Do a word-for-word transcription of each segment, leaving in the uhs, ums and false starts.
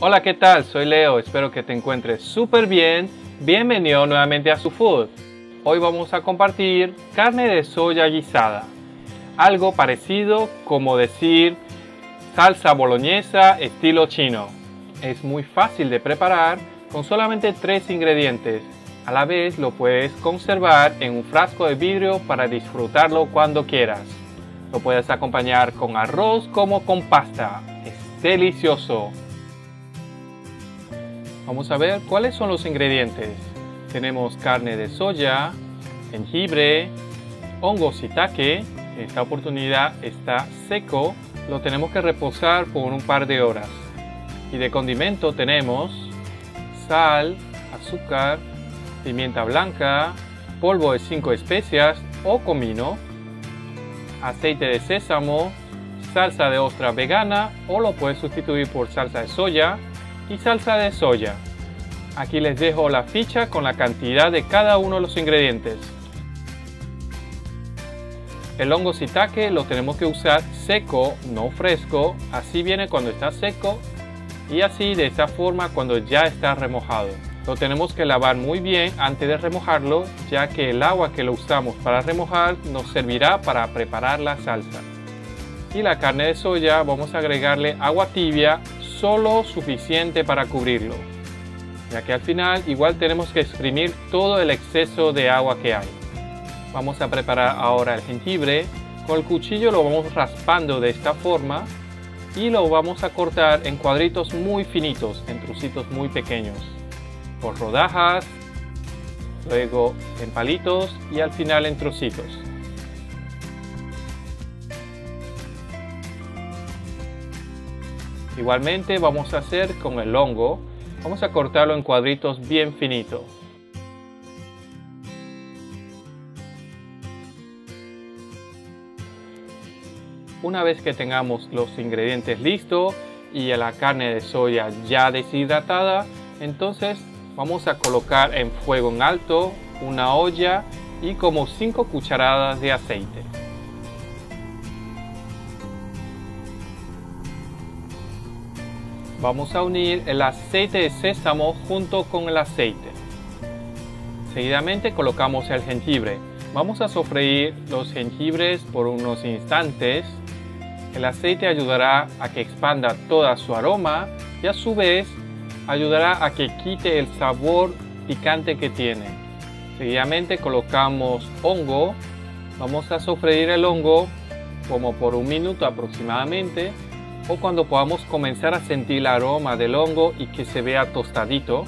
Hola, ¿qué tal? Soy Leo, espero que te encuentres súper bien. Bienvenido nuevamente a Su Food. Hoy vamos a compartir carne de soya guisada. Algo parecido como decir salsa boloñesa estilo chino. Es muy fácil de preparar con solamente tres ingredientes. A la vez lo puedes conservar en un frasco de vidrio para disfrutarlo cuando quieras. Lo puedes acompañar con arroz como con pasta. Es delicioso. Vamos a ver cuáles son los ingredientes. Tenemos carne de soya, jengibre, hongo shiitake. En esta oportunidad está seco, lo tenemos que reposar por un par de horas. Y de condimento tenemos sal, azúcar, pimienta blanca, polvo de cinco especias o comino, aceite de sésamo, salsa de ostra vegana o lo puedes sustituir por salsa de soya, y salsa de soya. Aquí les dejo la ficha con la cantidad de cada uno de los ingredientes. El hongo shiitake lo tenemos que usar seco, no fresco, así viene cuando está seco y así de esta forma cuando ya está remojado. Lo tenemos que lavar muy bien antes de remojarlo, ya que el agua que lo usamos para remojar nos servirá para preparar la salsa. Y la carne de soya vamos a agregarle agua tibia, solo suficiente para cubrirlo, ya que al final igual tenemos que exprimir todo el exceso de agua que hay. Vamos a preparar ahora el jengibre. Con el cuchillo lo vamos raspando de esta forma y lo vamos a cortar en cuadritos muy finitos, en trocitos muy pequeños, por rodajas, luego en palitos y al final en trocitos. Igualmente vamos a hacer con el hongo, vamos a cortarlo en cuadritos bien finitos. Una vez que tengamos los ingredientes listos y la carne de soya ya deshidratada, entonces vamos a colocar en fuego en alto una olla y como cinco cucharadas de aceite. Vamos a unir el aceite de sésamo junto con el aceite. Seguidamente colocamos el jengibre. Vamos a sofreír los jengibres por unos instantes. El aceite ayudará a que expanda todo su aroma y a su vez ayudará a que quite el sabor picante que tiene. Seguidamente colocamos hongo. Vamos a sofreír el hongo como por un minuto aproximadamente, o cuando podamos comenzar a sentir el aroma del hongo y que se vea tostadito.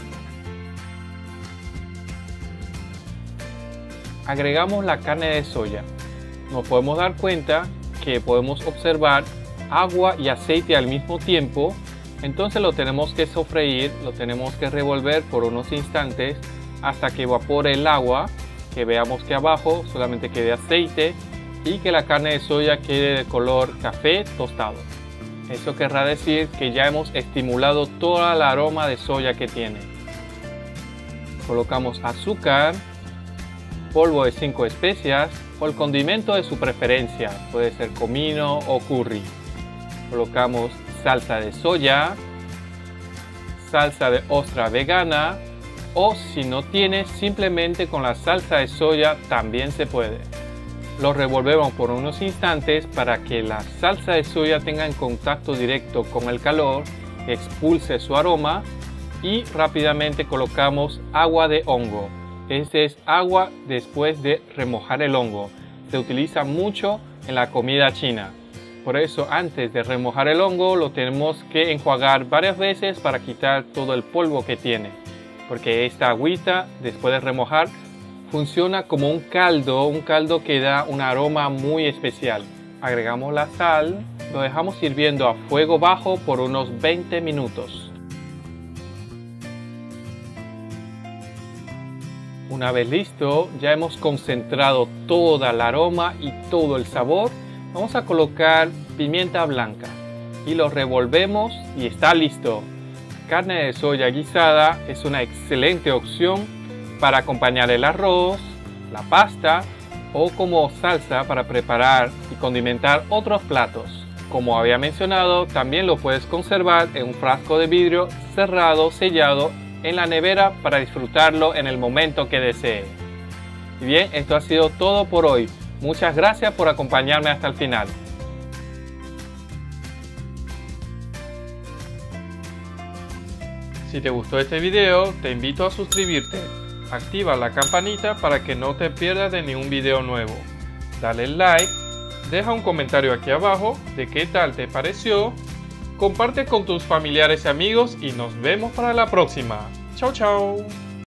Agregamos la carne de soya. Nos podemos dar cuenta que podemos observar agua y aceite al mismo tiempo, entonces lo tenemos que sofreír, lo tenemos que revolver por unos instantes hasta que evapore el agua, que veamos que abajo solamente quede aceite y que la carne de soya quede de color café tostado. Eso querrá decir que ya hemos estimulado todo el aroma de soya que tiene. Colocamos azúcar, polvo de cinco especias o el condimento de su preferencia, puede ser comino o curry. Colocamos salsa de soya, salsa de ostra vegana o si no tienes, simplemente con la salsa de soya también se puede. Lo revolvemos por unos instantes para que la salsa de soya tenga en contacto directo con el calor, expulse su aroma y rápidamente colocamos agua de hongo. Este es agua después de remojar el hongo. Se utiliza mucho en la comida china. Por eso antes de remojar el hongo lo tenemos que enjuagar varias veces para quitar todo el polvo que tiene. Porque esta agüita después de remojar funciona como un caldo, un caldo que da un aroma muy especial. Agregamos la sal, lo dejamos hirviendo a fuego bajo por unos veinte minutos. Una vez listo, ya hemos concentrado todo el aroma y todo el sabor. Vamos a colocar pimienta blanca y lo revolvemos y está listo. Carne de soya guisada es una excelente opción para acompañar el arroz, la pasta o como salsa para preparar y condimentar otros platos. Como había mencionado, también lo puedes conservar en un frasco de vidrio cerrado, sellado en la nevera para disfrutarlo en el momento que desee. Y bien, esto ha sido todo por hoy. Muchas gracias por acompañarme hasta el final. Si te gustó este video, te invito a suscribirte, activa la campanita para que no te pierdas de ningún video nuevo, dale like, deja un comentario aquí abajo de qué tal te pareció, comparte con tus familiares y amigos y nos vemos para la próxima. Chao, chao.